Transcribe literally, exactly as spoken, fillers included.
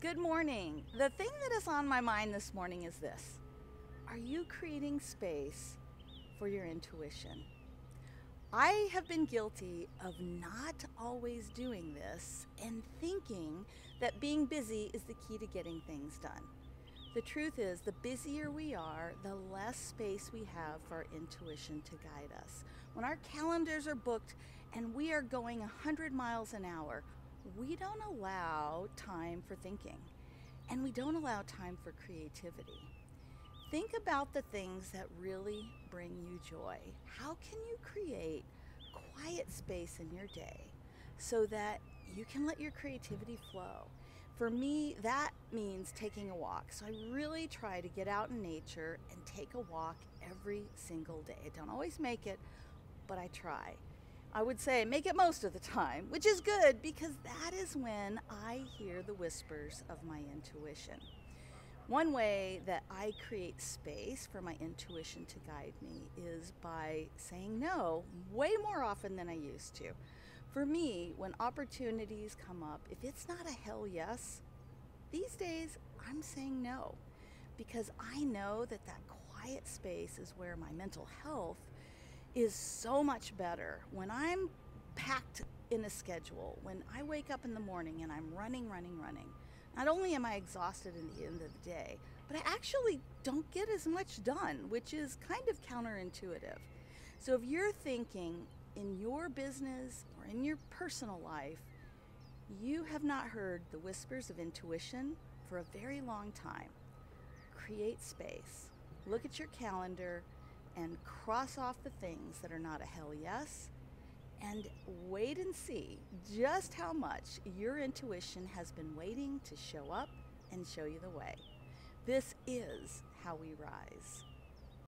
Good morning. The thing that is on my mind this morning is this. Are you creating space for your intuition? I have been guilty of not always doing this and thinking that being busy is the key to getting things done. The truth is, the busier we are, the less space we have for intuition to guide us. When our calendars are booked and we are going one hundred miles an hour, we don't allow time for thinking, and we don't allow time for creativity. Think about the things that really bring you joy. How can you create quiet space in your day so that you can let your creativity flow? For me, that means taking a walk. So I really try to get out in nature and take a walk every single day. I don't always make it, but I try. I would say make it most of the time, which is good because that is when I hear the whispers of my intuition. One way that I create space for my intuition to guide me is by saying no way more often than I used to. For me, when opportunities come up, if it's not a hell yes, these days I'm saying no, because I know that that quiet space is where my mental health is so much better. When I'm packed in a schedule, when I wake up in the morning and I'm running, running, running, not only am I exhausted at the end of the day, but I actually don't get as much done, which is kind of counterintuitive. So if you're thinking in your business or in your personal life, you have not heard the whispers of intuition for a very long time, create space. Look at your calendar and cross off the things that are not a hell yes, and wait and see just how much your intuition has been waiting to show up and show you the way. This is how we rise.